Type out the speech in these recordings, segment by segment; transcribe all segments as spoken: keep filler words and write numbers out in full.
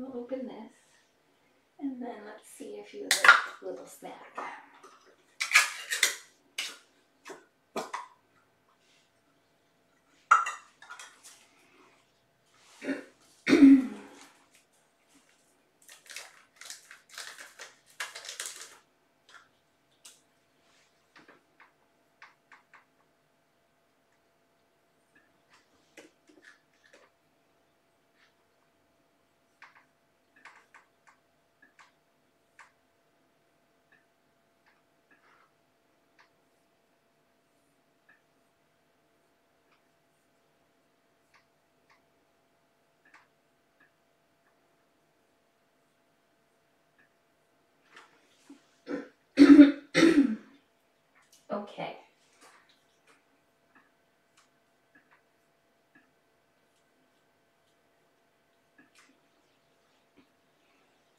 we'll open this, and then let's see if you like the little snack. Okay.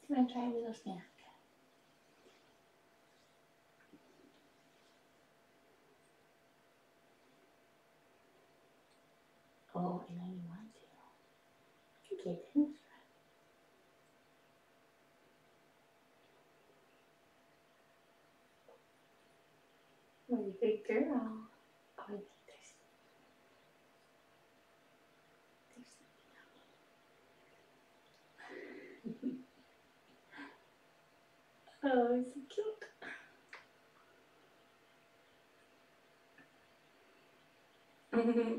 I'm going to try a little snack. Oh, I know you want to. Okay, then. What a big girl. Oh, I think there's, there's something on me. Oh, it's so cute. Mm-hmm.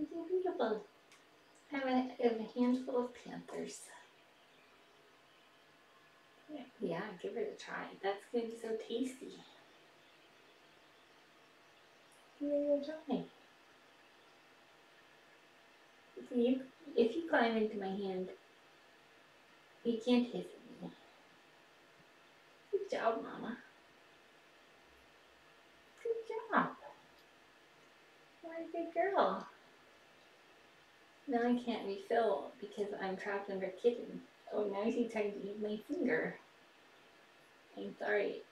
It's so beautiful. I have a, a handful of Panthers. Yeah. Yeah, give it a try. That's going to be so tasty. Give it a try. If you, if you climb into my hand, you can't taste me. Good job, Mama. Good job. What a good girl. Now I can't refill because I'm trapped under a kitten. Oh, now she tried to eat my finger. I'm sorry.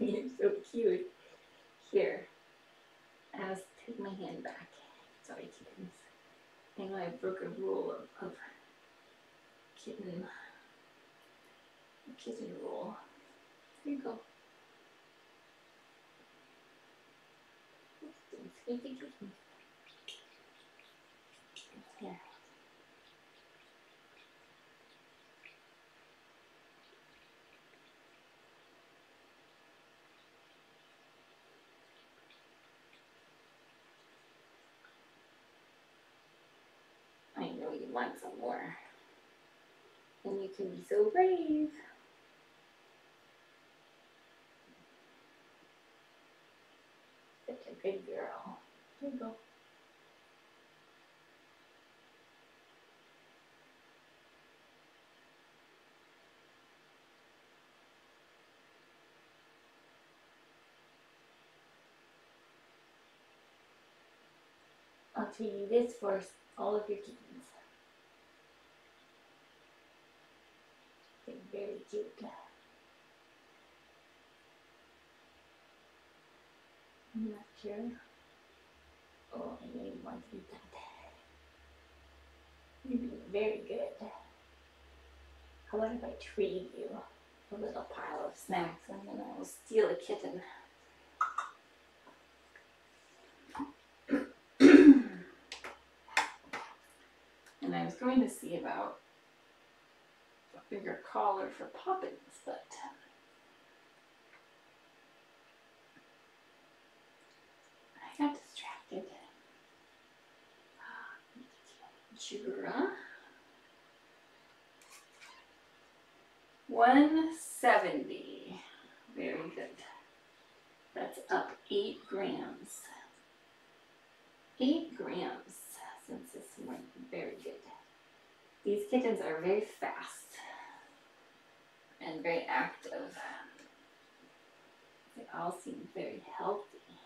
You're so cute. Here. I'll take my hand back. Sorry, kittens. I know I broke a rule of, of kitten. Kitten rule. Here you go. Squeaky kitten. Here. I know you want some more, and you can be so brave. Such a good girl. Here you go. I'll treat you this for all of your kittens. They're very cute. I'm not sure. Oh, I really want to eat that. You're being very good. How about if I trade you a little pile of snacks and then I will steal a kitten? And I was going to see about a bigger collar for Poppins, but I got distracted. Jura. one seventy. Very good. That's up eight grams. Eight grams. Since this one, very good. These kittens are very fast and very active. They all seem very healthy.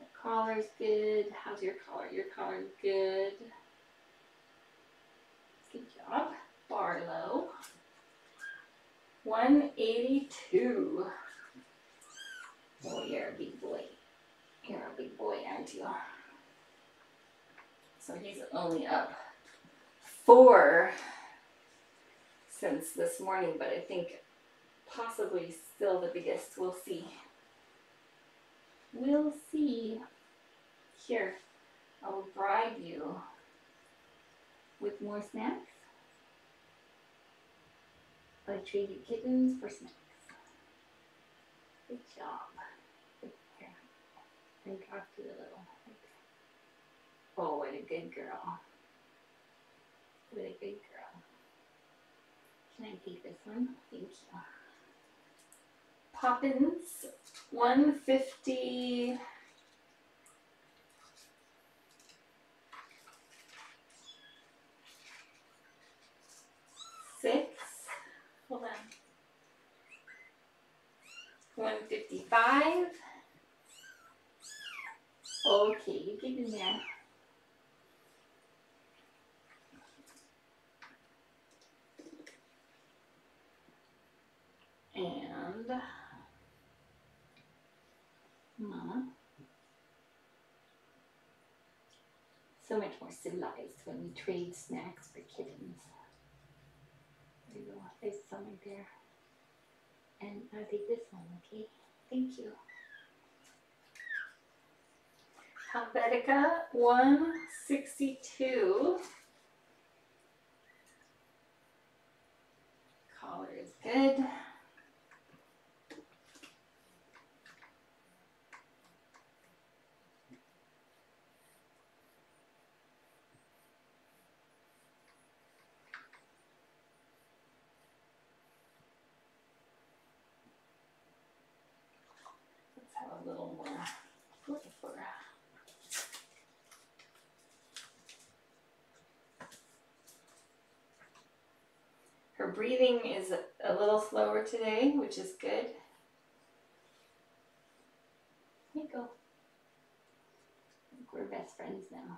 The collar's good. How's your collar? Your collar's good. Good job. Barlow. one eighty-two. Oh, you're a big boy. You're a big boy, aren't you? So he's only up four since this morning, but I think possibly still the biggest. We'll see. We'll see. Here, I will bribe you with more snacks. I traded kittens for snacks. Good job. Here, and talk to the little. Oh, what a good girl. What a good girl. Can I take this one? Thank you. Poppins, one fifty. Six. Hold on. one fifty-five. Okay, you get in there. And Mama. So much more civilized when we trade snacks for kittens. There you go. There's some right there. And I'll take this one, okay? Thank you. Helvetica, one sixty-two. Collar is good. A little more. Look for her. Her breathing is a little slower today, which is good. Here you go. I think we're best friends now.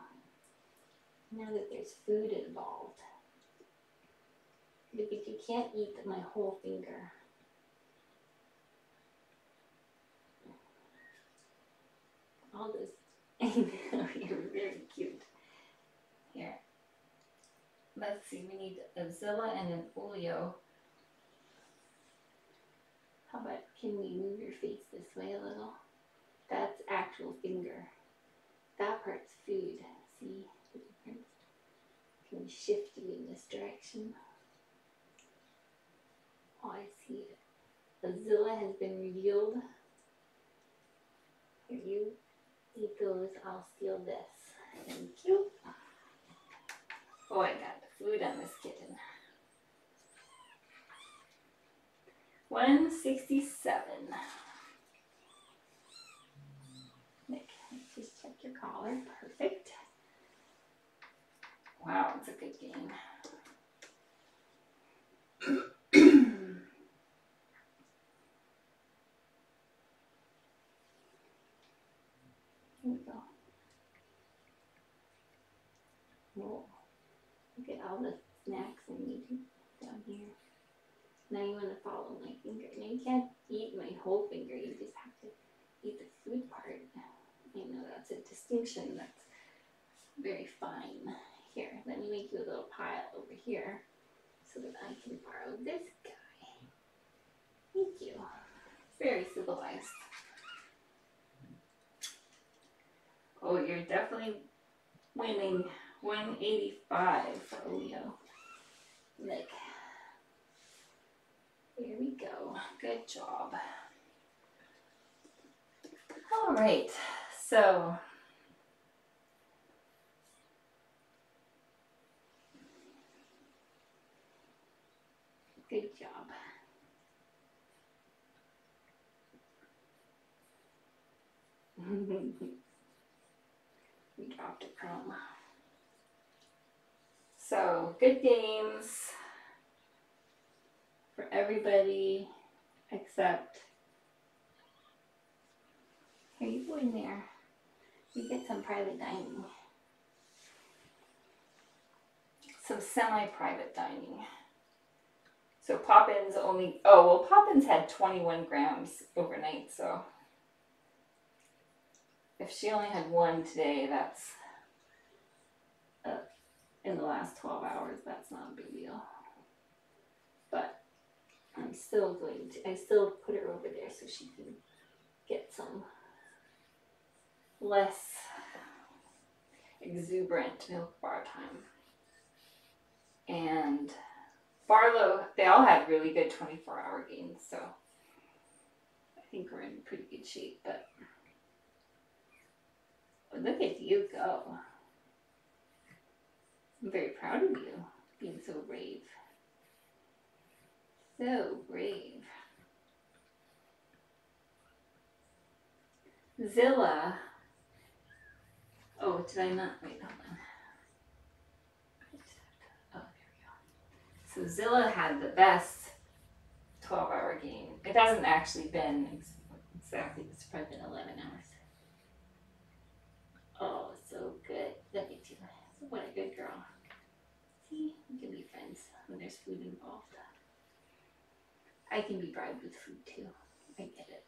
Now that there's food involved. Because you can't eat my whole finger. All this. You're very cute. Here. Let's see. We need a Zilla and an Oreo. How about, can you move your face this way a little? That's actual finger. That part's food. See the difference? Can we shift it in this direction? Oh, I see it. The Zilla has been revealed. Here you. Eat those, I'll steal this. Thank you. Oh, I got the food on this kitten. one sixty-seven. Nick, just check your collar. Perfect. Wow, it's a good game. Here we go. Whoa. Look at all the snacks I'm eating down here. Now you want to follow my finger. Now you can't eat my whole finger. You just have to eat the food part. I know that's a distinction that's very fine. Here, let me make you a little pile over here so that I can borrow this guy. Thank you. Very civilized. Oh, you're definitely winning. One eighty-five for Oreo. Look. Here we go. Good job. All right. So good job. We dropped a crumb. So, good games for everybody except. Here, you go in there. You get some private dining. Some semi-private dining. So, Poppins only. Oh, well, Poppins had twenty-one grams overnight, so. If she only had one today, that's uh, in the last twelve hours, that's not a big deal. But I'm still going to, I still put her over there so she can get some less exuberant milk bar time. And Barlow, they all had really good twenty-four hour gains, so I think we're in pretty good shape, but look at you go. I'm very proud of you, being so brave. So brave. Zilla. Oh, did I not? Wait, hold on. Oh, there we go. So Zilla had the best twelve hour game. It hasn't actually been exactly, it's probably been eleven hours. Oh, so good. Look at you. What a good girl. See, we can be friends when there's food involved. I can be bribed with food too. I get it.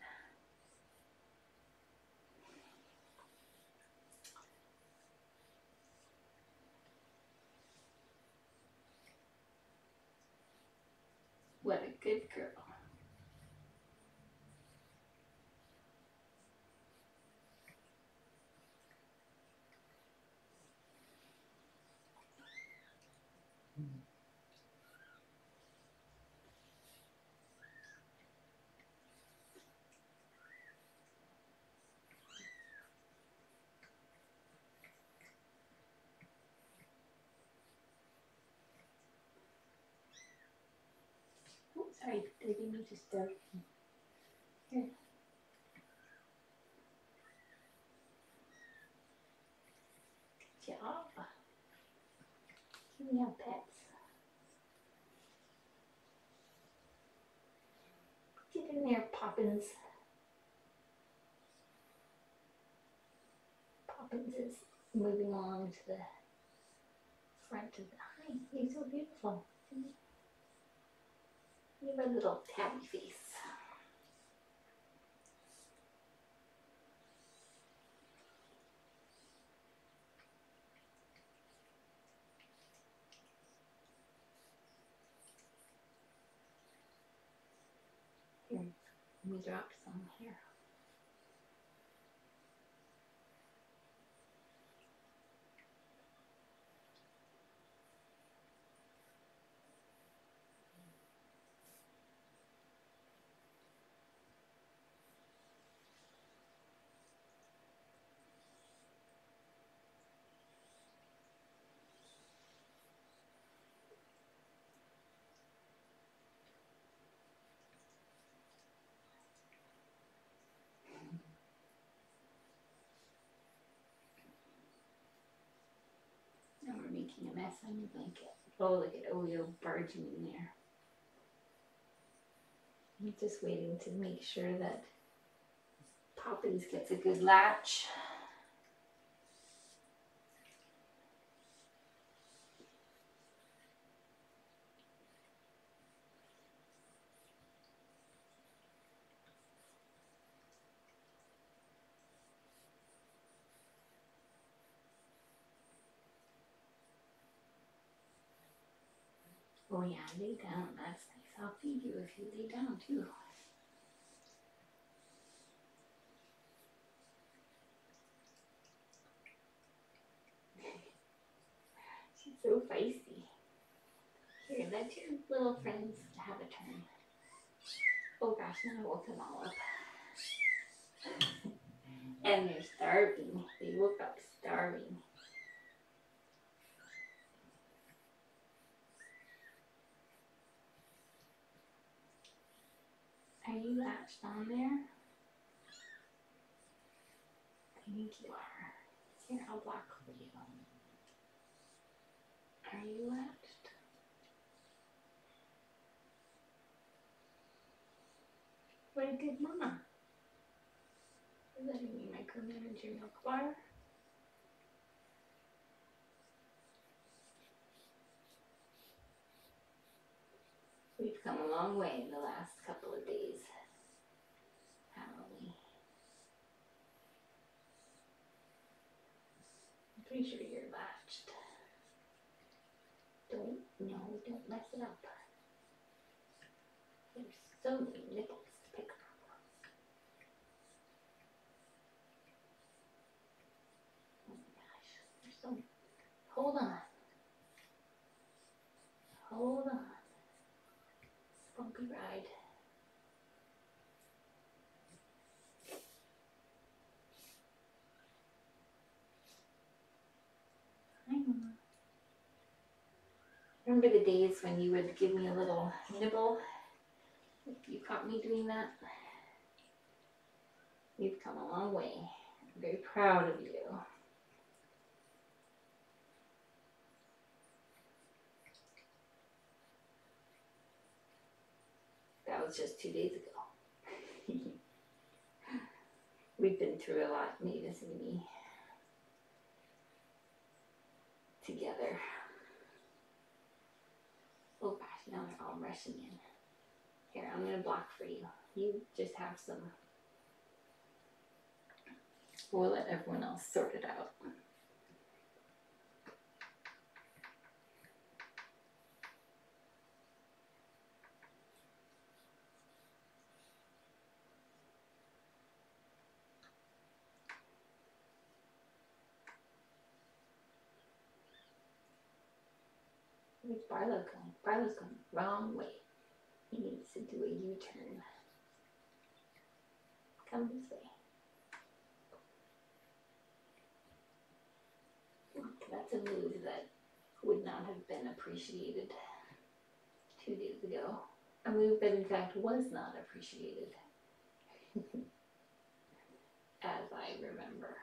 What a good girl. Sorry, I didn't mean to start. Here. Good job. Can we have pets? Get in there, Poppins. Poppins is moving along to the front of the hive. He's so beautiful. You have a little tabby face. Here, let me drop some here. Making a mess on your blanket. Oh, look at Oreo barging in there. I'm just waiting to make sure that Poppins gets a good latch. Oh yeah, lay down, that's nice. I'll feed you if you lay down too. She's so feisty. Here, let your little friends have a turn. Oh gosh, now I woke them all up. And they're starving. They woke up starving. Are you latched on there? I think you are. Here, I'll block for you. Are you latched? What a good mama. You're letting me micromanage your milk bar. We've come a long way in the last couple of days, haven't we? razor your left. Don't, no, don't mess it up. There's so many nipples to pick from. Oh my gosh, there's so many. Hold on. Hold on. Bumpy ride. Remember the days when you would give me a little nibble if you caught me doing that? You've come a long way. I'm very proud of you. That was just two days ago. We've been through a lot, Mavis and me, together. Oh gosh, now they're all rushing in. Here, I'm going to block for you. You just have some. We'll let everyone else sort it out. Where's Barlow going? Barlow's going the wrong way. He needs to do a U-turn. Come this way. That's a move that would not have been appreciated two days ago. A move that in fact was not appreciated. As I remember.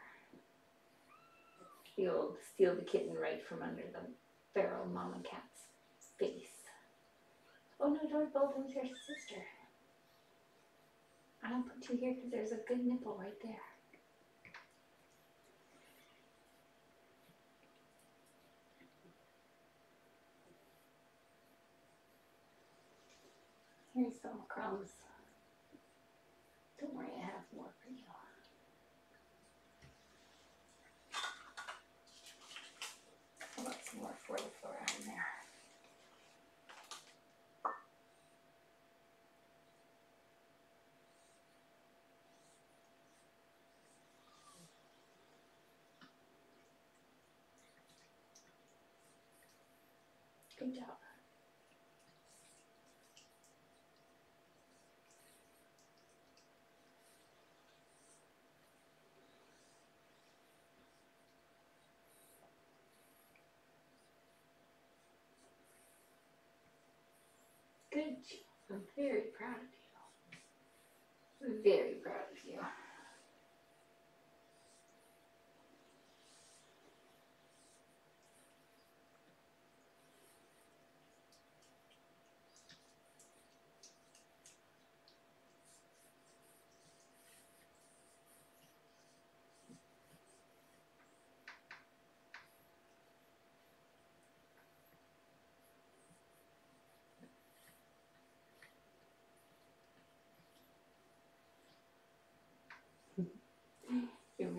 The old steal the kitten right from under them. Feral Mama Cat's face. Oh no, don't go, who's your sister? I'll put you here because there's a good nipple right there. Here's some crumbs. Don't worry, I have more for you. More for the floor in there. Good job. Good. I'm very proud of you. I'm very proud of you.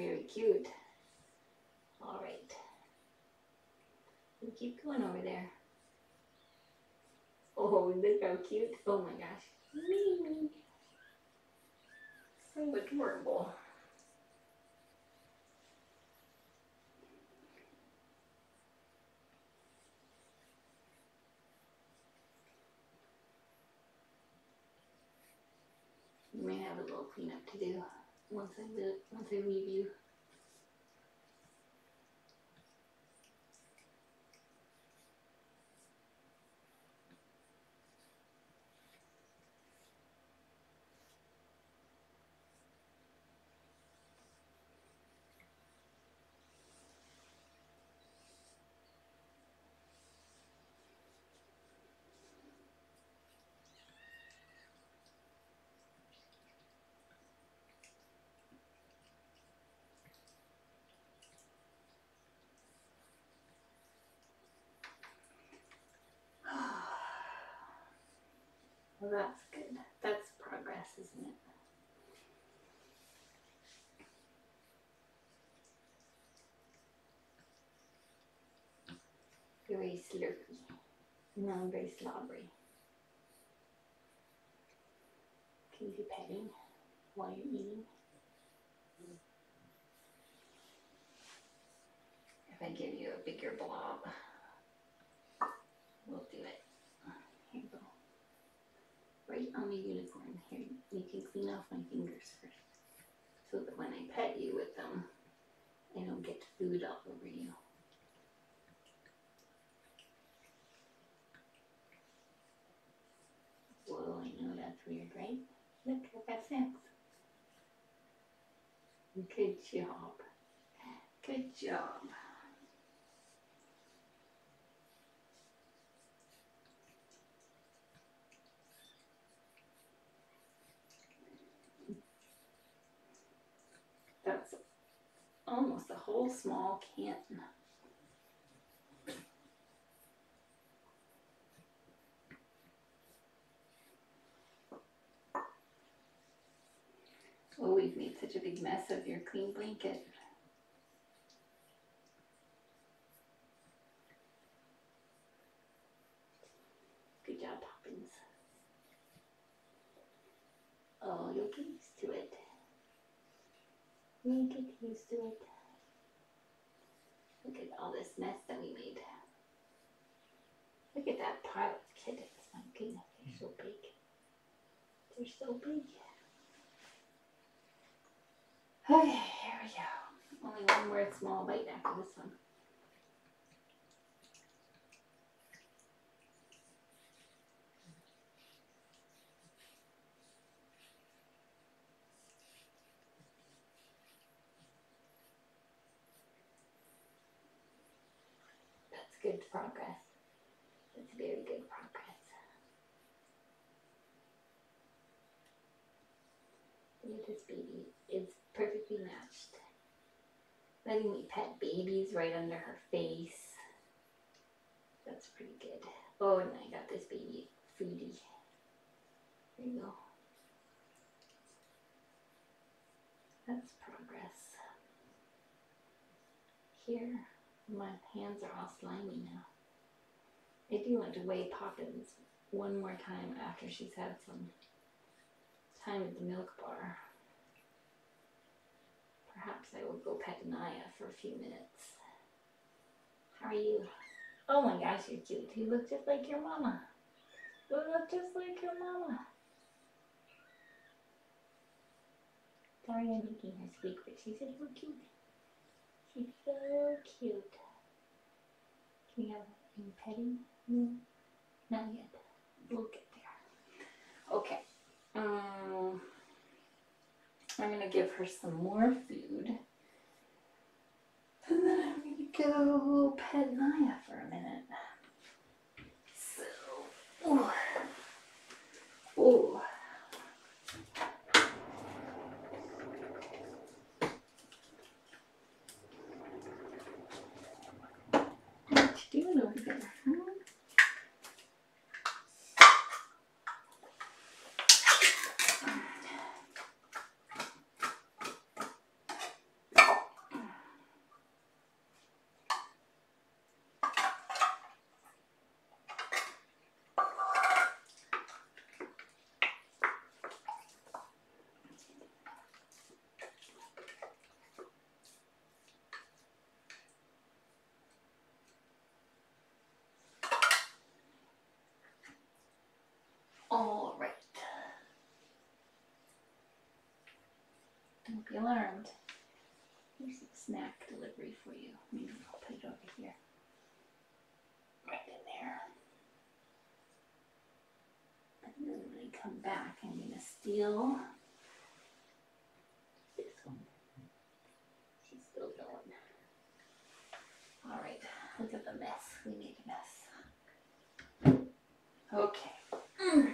Very cute. All right. You keep going over there. Oh, look how cute. Oh my gosh. Me. So adorable. You may have a little cleanup to do. Once I do, once I leave you. Well, that's good. That's progress, isn't it? Grey Slurpee, non-grey slobbery. Can be petting while you're eating. If I give you a bigger blob, we'll do it. Here you go. Right on the unicorn. Here, you can clean off my fingers first, so that when I pet you with them, I don't get food all over you. Whoa, I know that's weird, right? Look, I got six. Good job. Good job. That's almost a whole small can. Well, we've made such a big mess of your clean blanket. Good job, Poppins. Oh, you'll get used to it. You'll get used to it. Look at all this mess that we made. Look at that pile of kittens. My goodness, they're so big. They're so big. Okay, here we go. Only one more small bite after this one. That's good progress. That's very good progress. Look at this baby. It's perfectly matched. Letting me pet babies right under her face. That's pretty good. Oh, and I got this baby foodie. There you go. That's progress. Here, my hands are all slimy now. I do want to weigh Poppins one more time after she's had some time at the milk bar. Perhaps I will go pet Naya for a few minutes. How are you? Oh my gosh, you're cute. You look just like your mama. You look just like your mama. Sorry I'm making her squeak, but she's just so cute. She's so cute. Can we have any petting? No. Not yet. We'll get there. Okay. Um... I'm going to give her some more food, and then I'm going to go pet Naya for a minute. So, oh, oh. What you doing over there, huh? All right. Don't be alarmed. Here's some snack delivery for you. Maybe I'll put it over here. Right in there. And then when I come back, I'm going to steal this one. She's still going. All right. Look at the mess. We made a mess. Okay. Mm.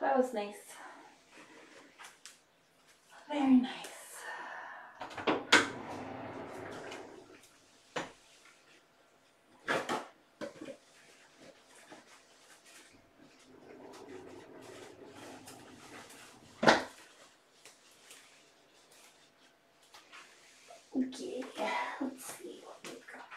That was nice. Very nice. Okay, let's see what we've got.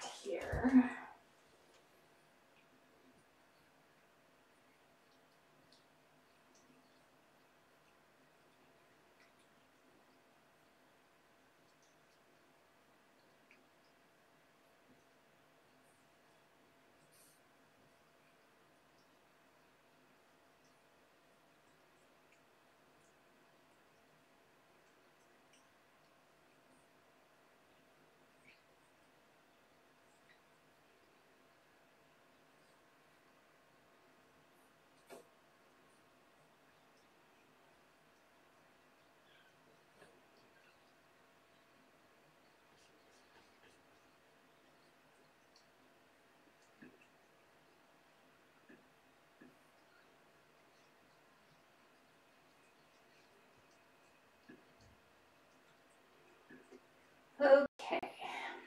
Okay,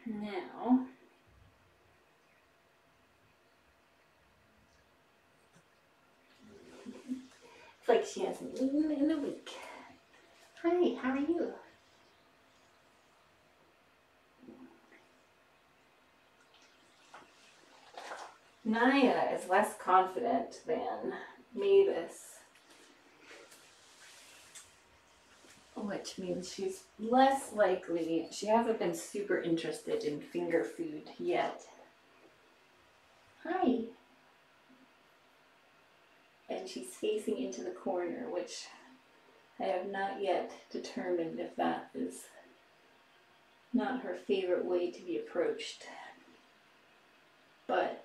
now it's like she hasn't eaten in a week. Hi, how are you? Naya is less confident than Mavis, which means she's less likely, she hasn't been super interested in finger food yet. Hi. And she's facing into the corner, which I have not yet determined if that is not her favorite way to be approached. But